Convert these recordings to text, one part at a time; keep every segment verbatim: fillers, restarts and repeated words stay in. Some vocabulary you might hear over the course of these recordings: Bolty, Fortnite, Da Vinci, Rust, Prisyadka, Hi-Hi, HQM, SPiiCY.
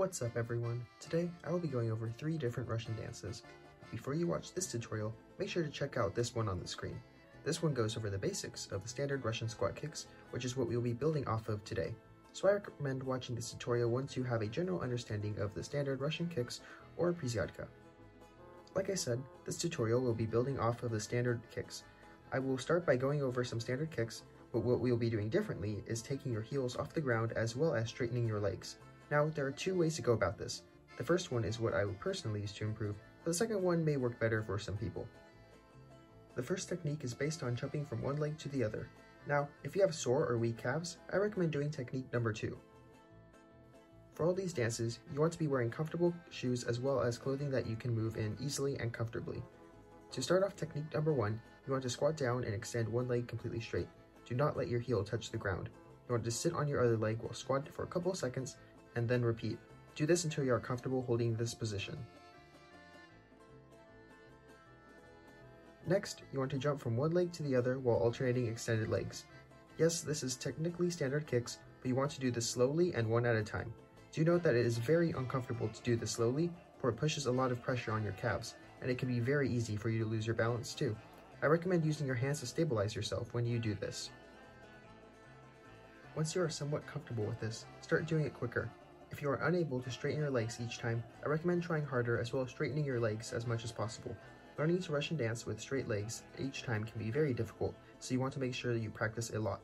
What's up everyone? Today I will be going over three different Russian dances. Before you watch this tutorial, make sure to check out this one on the screen. This one goes over the basics of the standard Russian squat kicks, which is what we will be building off of today. So I recommend watching this tutorial once you have a general understanding of the standard Russian kicks or Prisyadka. Like I said, this tutorial will be building off of the standard kicks. I will start by going over some standard kicks, but what we will be doing differently is taking your heels off the ground as well as straightening your legs. Now, there are two ways to go about this. The first one is what I would personally use to improve, but the second one may work better for some people. The first technique is based on jumping from one leg to the other. Now, if you have sore or weak calves, I recommend doing technique number two. For all these dances, you want to be wearing comfortable shoes as well as clothing that you can move in easily and comfortably. To start off technique number one, you want to squat down and extend one leg completely straight. Do not let your heel touch the ground. You want to sit on your other leg while squatted for a couple of seconds and then repeat. Do this until you are comfortable holding this position. Next, you want to jump from one leg to the other while alternating extended legs. Yes, this is technically standard kicks, but you want to do this slowly and one at a time. Do note that it is very uncomfortable to do this slowly, for it pushes a lot of pressure on your calves, and it can be very easy for you to lose your balance too. I recommend using your hands to stabilize yourself when you do this. Once you are somewhat comfortable with this, start doing it quicker. If you are unable to straighten your legs each time, I recommend trying harder as well as straightening your legs as much as possible. Learning to Russian dance with straight legs each time can be very difficult, so you want to make sure that you practice a lot.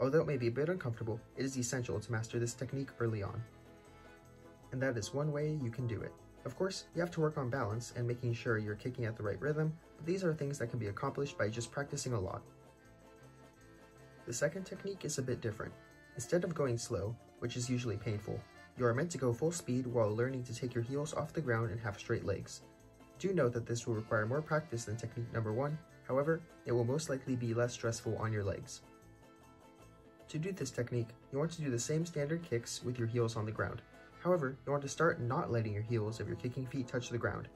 Although it may be a bit uncomfortable, it is essential to master this technique early on. And that is one way you can do it. Of course, you have to work on balance and making sure you're kicking at the right rhythm, but these are things that can be accomplished by just practicing a lot. The second technique is a bit different. Instead of going slow, which is usually painful, you are meant to go full speed while learning to take your heels off the ground and have straight legs. Do note that this will require more practice than technique number one, however, it will most likely be less stressful on your legs. To do this technique, you want to do the same standard kicks with your heels on the ground. However, you want to start not letting your heels of your kicking feet touch the ground.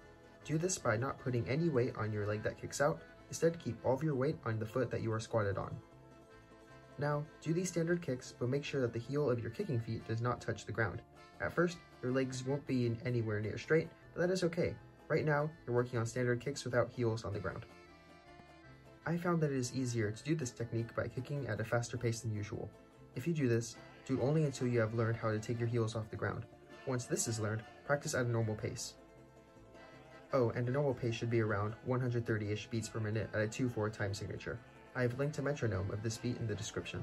Do this by not putting any weight on your leg that kicks out, instead keep all of your weight on the foot that you are squatted on. Now, do these standard kicks, but make sure that the heel of your kicking feet does not touch the ground. At first, your legs won't be anywhere near straight, but that is okay. Right now, you're working on standard kicks without heels on the ground. I found that it is easier to do this technique by kicking at a faster pace than usual. If you do this, do it only until you have learned how to take your heels off the ground. Once this is learned, practice at a normal pace. Oh, and a normal pace should be around one hundred thirty-ish beats per minute at a two four time signature. I have linked a metronome of this beat in the description.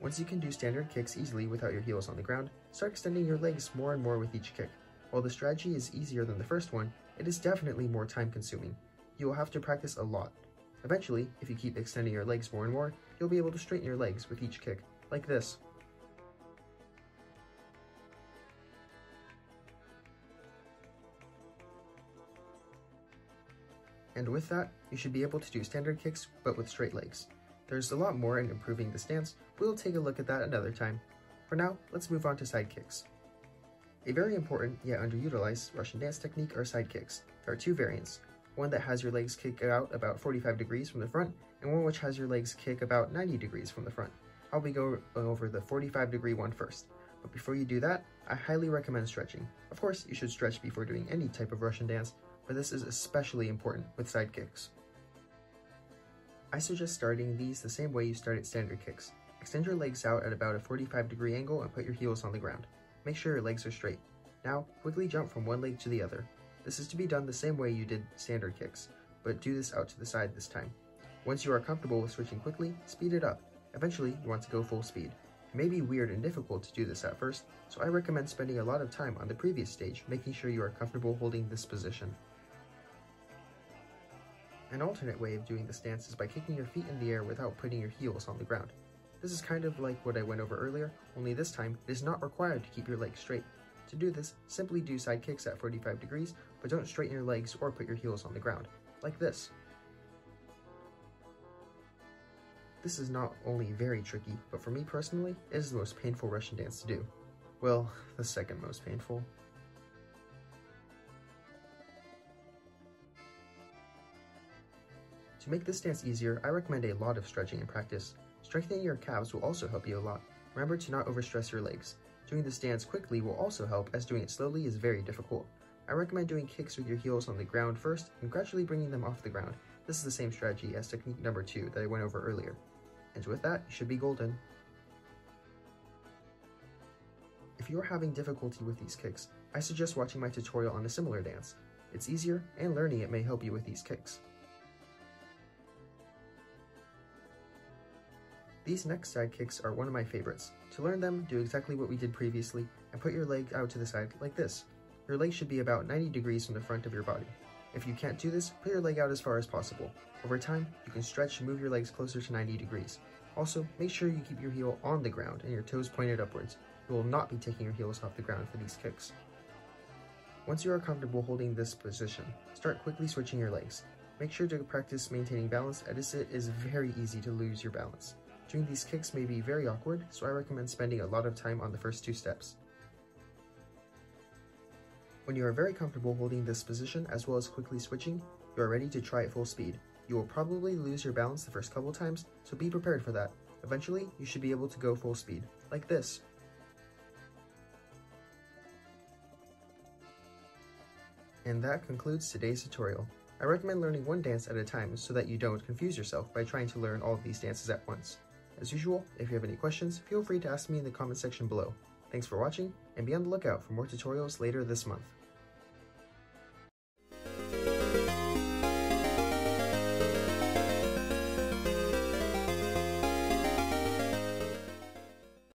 Once you can do standard kicks easily without your heels on the ground, start extending your legs more and more with each kick. While the strategy is easier than the first one, it is definitely more time consuming. You will have to practice a lot. Eventually, if you keep extending your legs more and more, you'll be able to straighten your legs with each kick, like this. And with that, you should be able to do standard kicks, but with straight legs. There's a lot more in improving this dance, we'll take a look at that another time. For now, let's move on to side kicks. A very important, yet underutilized, Russian dance technique are side kicks. There are two variants, one that has your legs kick out about forty-five degrees from the front, and one which has your legs kick about ninety degrees from the front. I'll be going over the forty-five degree one first. But before you do that, I highly recommend stretching. Of course, you should stretch before doing any type of Russian dance, but this is especially important with side kicks. I suggest starting these the same way you started standard kicks. Extend your legs out at about a forty-five degree angle and put your heels on the ground. Make sure your legs are straight. Now, quickly jump from one leg to the other. This is to be done the same way you did standard kicks, but do this out to the side this time. Once you are comfortable with switching quickly, speed it up. Eventually, you want to go full speed. It may be weird and difficult to do this at first, so I recommend spending a lot of time on the previous stage, making sure you are comfortable holding this position. An alternate way of doing this dance is by kicking your feet in the air without putting your heels on the ground. This is kind of like what I went over earlier, only this time it is not required to keep your legs straight. To do this, simply do side kicks at forty-five degrees, but don't straighten your legs or put your heels on the ground, like this. This is not only very tricky, but for me personally, it is the most painful Russian dance to do. Well, the second most painful. To make this dance easier, I recommend a lot of stretching and practice. Strengthening your calves will also help you a lot. Remember to not overstress your legs. Doing the stance quickly will also help, as doing it slowly is very difficult. I recommend doing kicks with your heels on the ground first and gradually bringing them off the ground. This is the same strategy as technique number two that I went over earlier. And with that, you should be golden. If you are having difficulty with these kicks, I suggest watching my tutorial on a similar dance. It's easier, and learning it may help you with these kicks. These next side kicks are one of my favorites. To learn them, do exactly what we did previously and put your leg out to the side like this. Your leg should be about ninety degrees from the front of your body. If you can't do this, put your leg out as far as possible. Over time, you can stretch and move your legs closer to ninety degrees. Also, make sure you keep your heel on the ground and your toes pointed upwards. You will not be taking your heels off the ground for these kicks. Once you are comfortable holding this position, start quickly switching your legs. Make sure to practice maintaining balance, as it is very easy to lose your balance. Doing these kicks may be very awkward, so I recommend spending a lot of time on the first two steps. When you are very comfortable holding this position as well as quickly switching, you are ready to try at full speed. You will probably lose your balance the first couple times, so be prepared for that. Eventually, you should be able to go full speed, like this. And that concludes today's tutorial. I recommend learning one dance at a time so that you don't confuse yourself by trying to learn all of these dances at once. As usual, if you have any questions, feel free to ask me in the comment section below. Thanks for watching, and be on the lookout for more tutorials later this month.